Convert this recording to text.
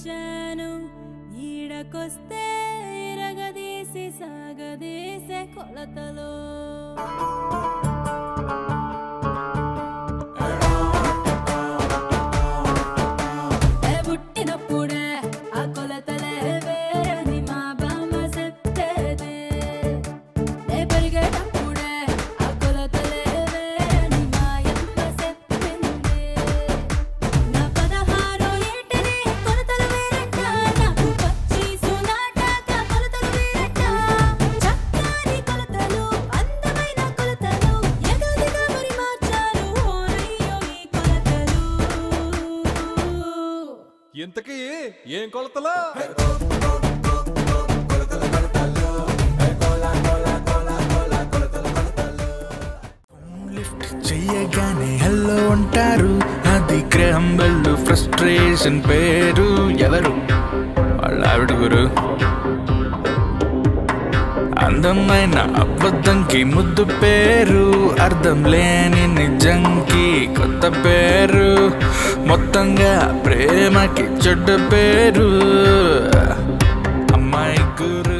వచ్చాను ఈడకొస్తే రగదీసి సాగదీసే కొలతలో ఇంతకీ ఏం కొలతలో లిఫ్ట్ చెయ్యగానే హలో అంటారు అది గ్రహం వెళ్ళు ఫ్రస్ట్రేషన్ పేరు ఎవరు వాళ్ళ ఆవిడ గురు అందమైన అబద్ధంకి ముద్దు పేరు అర్థం లేని నిజంకి కొత్త పేరు మొత్తంగా ప్రేమకి చెడ్డ పేరు అమ్మాయి గురు.